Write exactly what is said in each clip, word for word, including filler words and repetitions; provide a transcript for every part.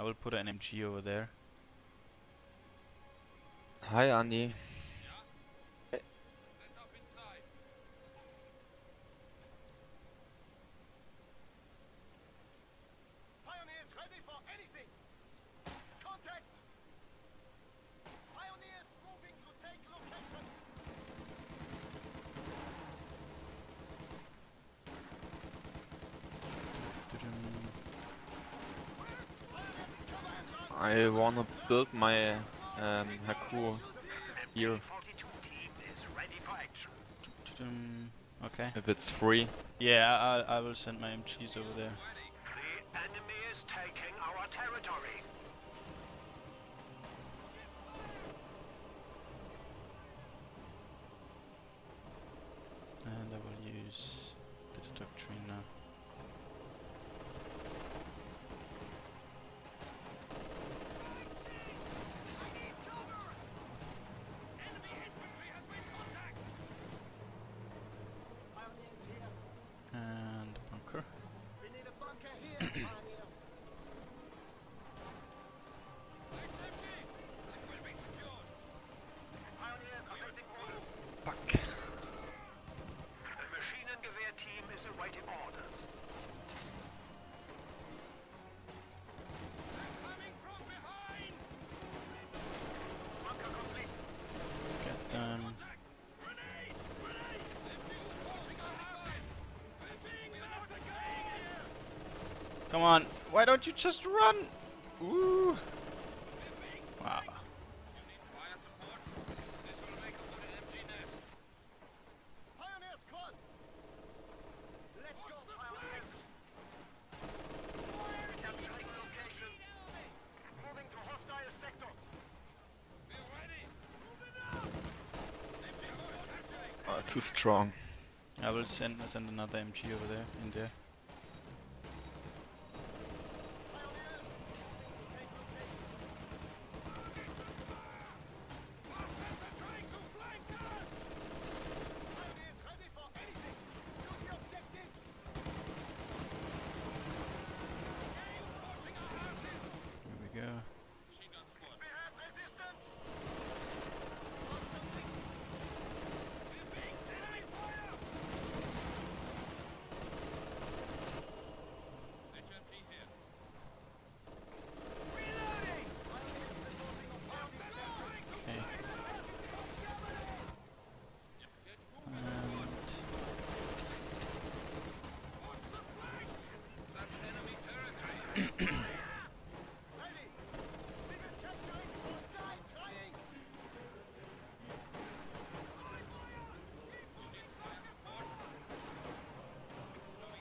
I will put an M G over there. Hi, Andy. I wanna build my um, Haku here. Okay. If it's free. Yeah, I, I will send my M Gs over there. The enemy is taking our territory. And I will use this doctrine now. Come on, why don't you just run? Ooh. Wow. Oh, too strong. I will send, send another M G over there, in there.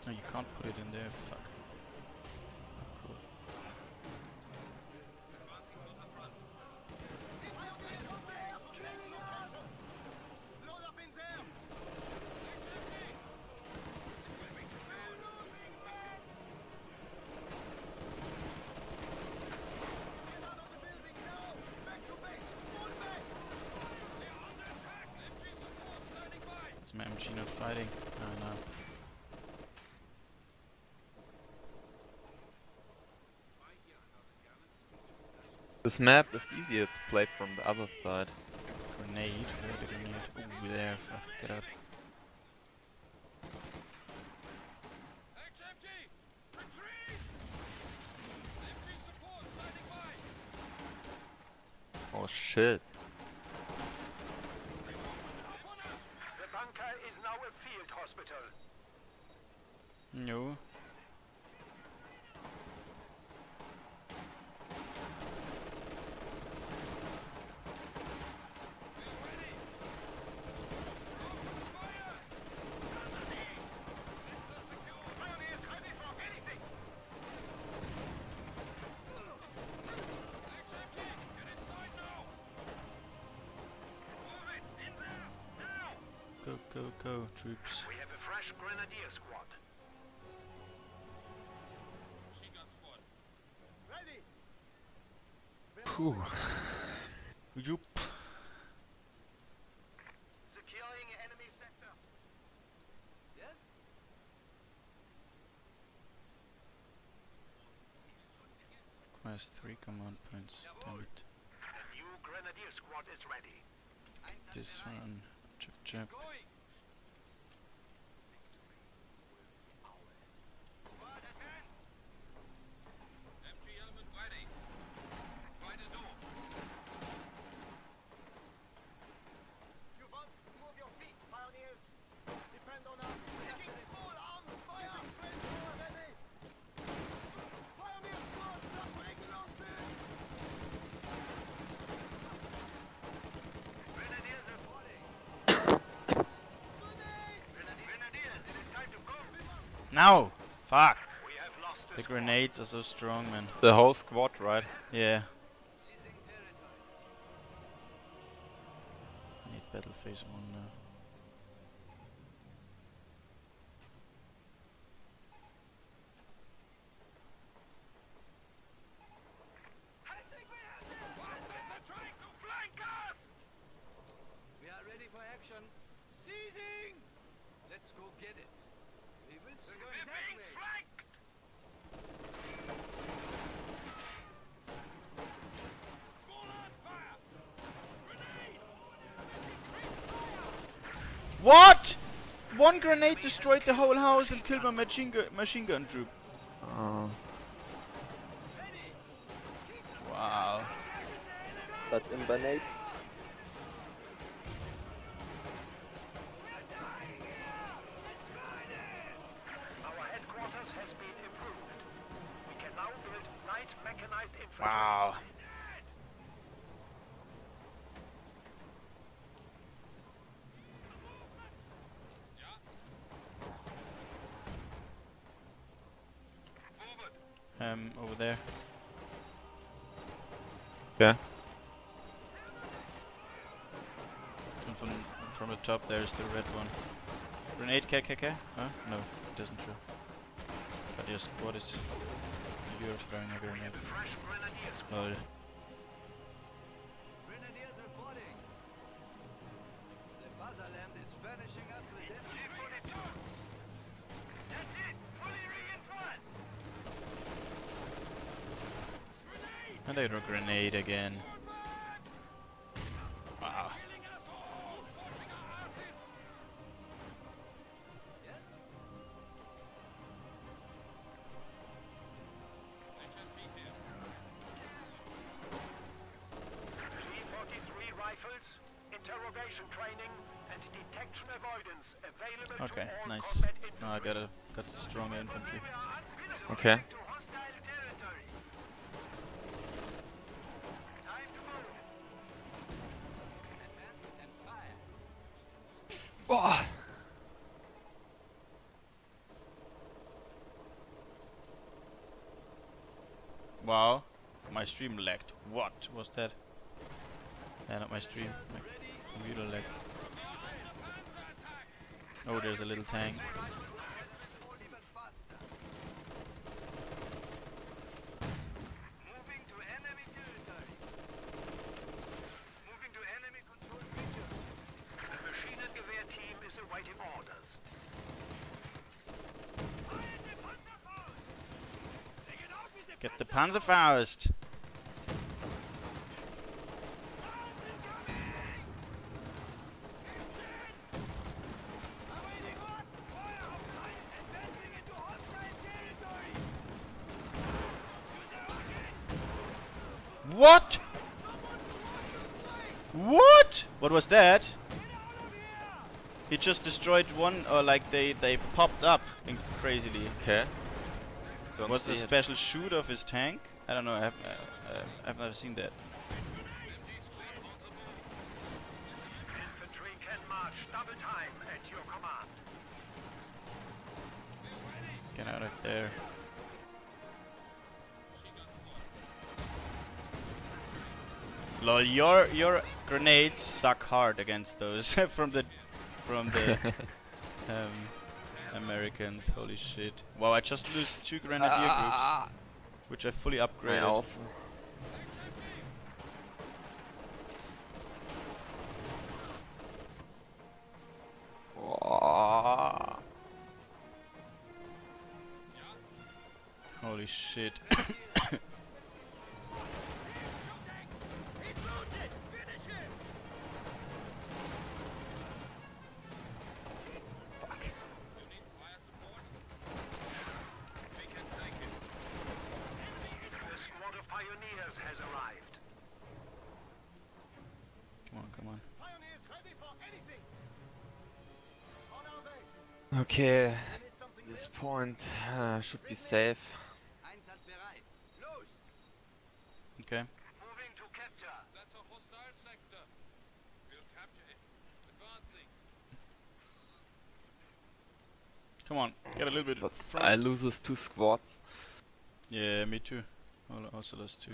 No, you can't put it in there, fuck. Cool. Is my M G not fighting? No, no. This map is easier to play from the other side. Grenade, where the grenade? Ooh, there, fuck, get up. Oh shit. The bunker is now a field hospital. No. Go, go, go, troops. We have a fresh grenadier squad. Machine gun squad. Ready. Phew. Yup. Securing enemy sector. Yes? My plus three command points. Damn it. The new grenadier squad is ready. This one, chip chip. Now! Fuck! The grenades are so strong, man. The whole squad, right? Yeah. I need battle phase one now. What? One grenade destroyed the whole house and killed my machine, gu machine gun troop. Oh. Wow. But in grenades. Our headquarters has been improved. We can now build light mechanized infantry. Wow. Um, over there. Yeah. And from, from the top there's the red one. Grenade K K K? Huh? No, it doesn't show. But your squad is... You're throwing a grenade. No. And I threw a grenade again. Wow. G forty-three rifles, interrogation training, and detection avoidance available. Okay, nice. Now I got a got a strong infantry. Okay. Oh. Wow, my stream lagged. What was that? Yeah, not my stream, my computer lagged. Oh, there's a little tank. Get the Panzerfaust! What? What? What was that? He just destroyed one, or like they, they popped up in crazily. Okay. Don't was a special shoot of his tank? I don't know, I have, uh, uh, I've never seen that. Infantry can march double time at your command. Get out of there. Lol, your your grenades suck hard against those from the from the um Americans, holy shit. Wow, I just lose two grenadier ah. groups, which I fully upgraded. I also. Oh. Holy shit. Okay, this point uh, should be safe. Okay. Come on, get a little bit. But I loses two squads. Yeah, me too. I also lost two.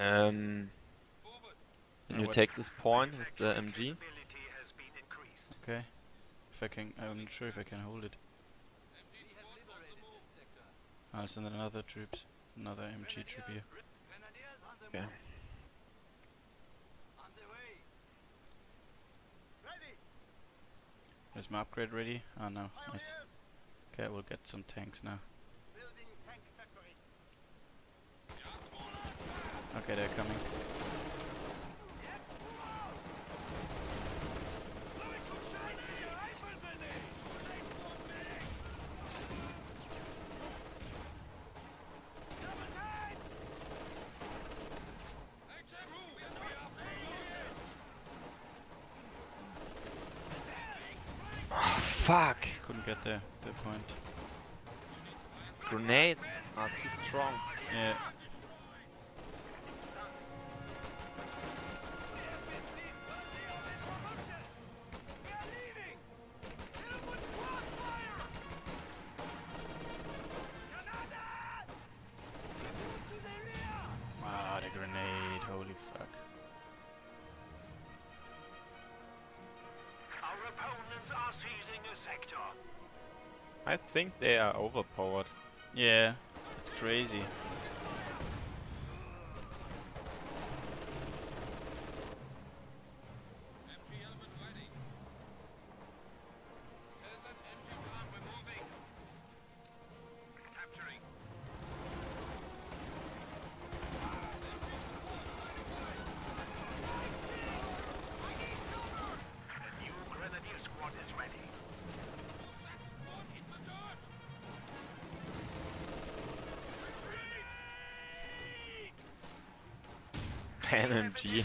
Um, can you take this point with the M G? Okay. If I can, I'm not sure if I can hold it. Ah, so then another troops, another M G troop here. Okay. Is my upgrade ready? Oh no, nice. Okay, we'll get some tanks now. Okay, they're coming. Oh, fuck! Couldn't get there at that point. Grenades are too strong. Yeah. I think they are overpowered. Yeah, it's crazy. N M G.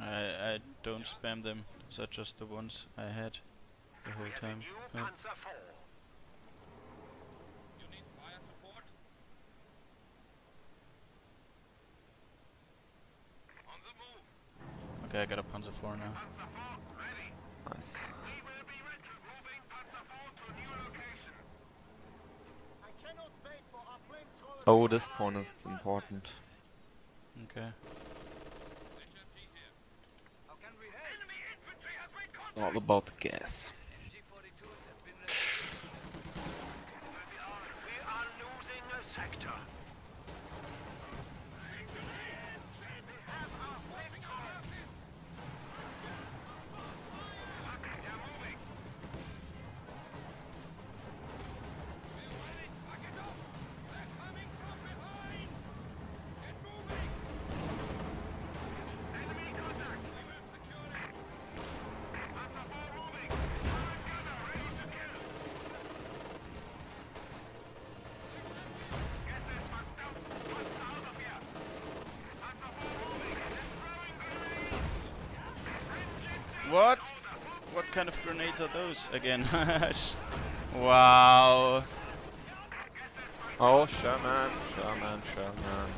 I, I don't spam them, those are just the ones I had the whole time. Oh. Okay, I got a Panzer four now. Nice. Oh, this pawn is important. Okay. All about the gas. What? What kind of grenades are those again? Wow. Oh, Sherman, Sherman, Sherman.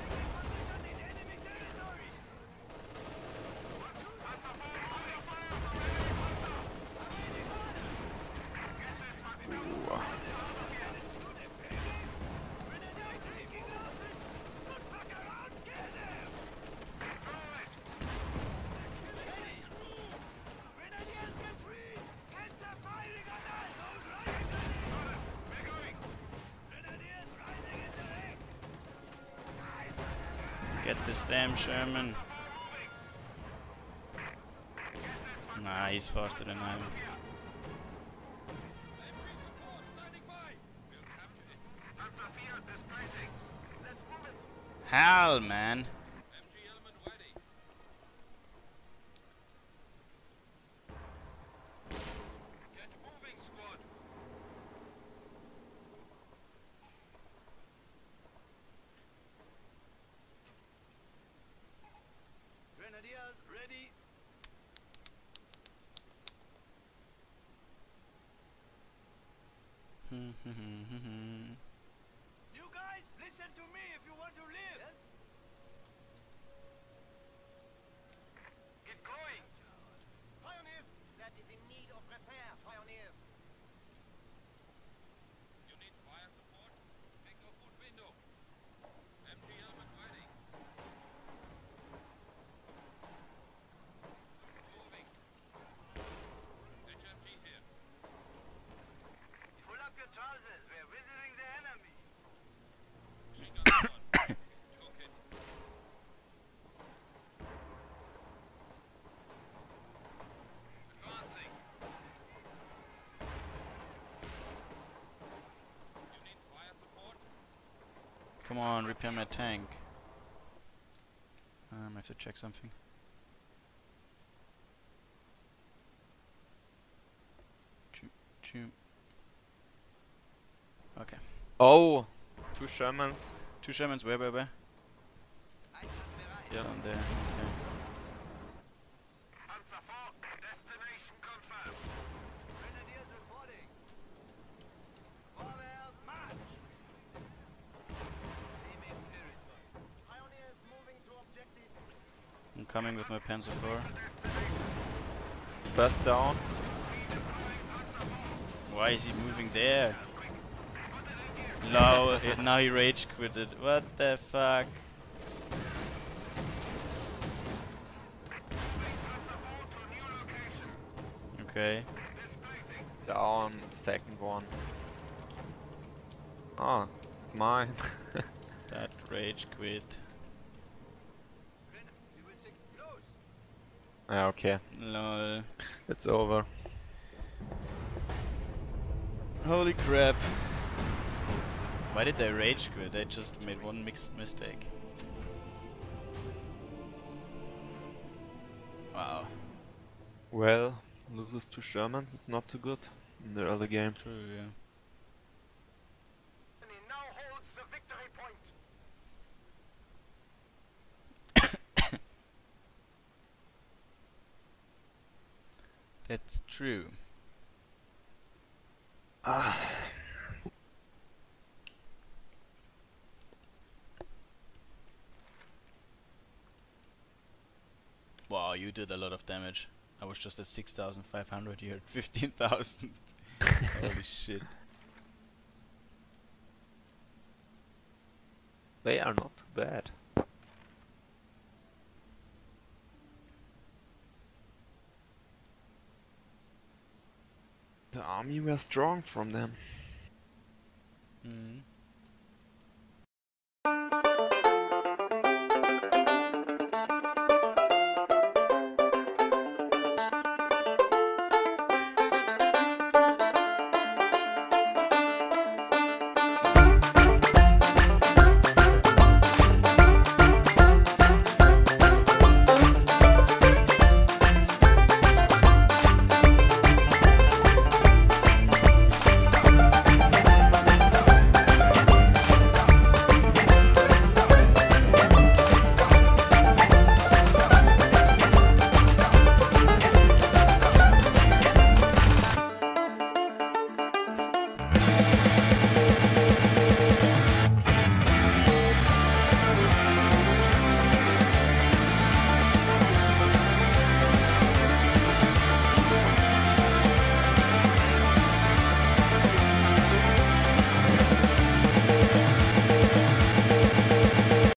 Get this damn Sherman. Nah, he's faster than I am. hell, man? You guys, listen to me if you want to live. Yes? Get going. Pioneers, that is in need of repair, pioneers. You need fire support? Take off boot window. M G helmet ready. Moving. H M G here. Pull up your trousers, we're visiting the enemy. She got one. Took it. Advancing. You need fire support? Come on, repair my tank. Um, I have to check something. Choop, choop. Okay. Oh, two Shermans. Two Shermans, where, where, where? Yeah. Down there. Okay. Panzer four, destination confirmed. Grenadiers reporting. Forward march. Aiming territory. Pioneers moving to objective. I'm coming with my Panzer four. First down. Why is he moving there? No, now he rage quit it. What the fuck? Okay. Down, second one. Oh, it's mine. That rage quit. Ah, okay. Lol. It's over. Holy crap. Why did they rage quit? They just made one mixed mistake. Wow. Well, loses to Shermans is not too good in the early game. True, yeah. And he now holds the victory point. That's true. Ah. Wow, you did a lot of damage. I was just at six thousand five hundred, you had fifteen thousand. Holy shit. They are not too bad. The army were strong from them. Mm.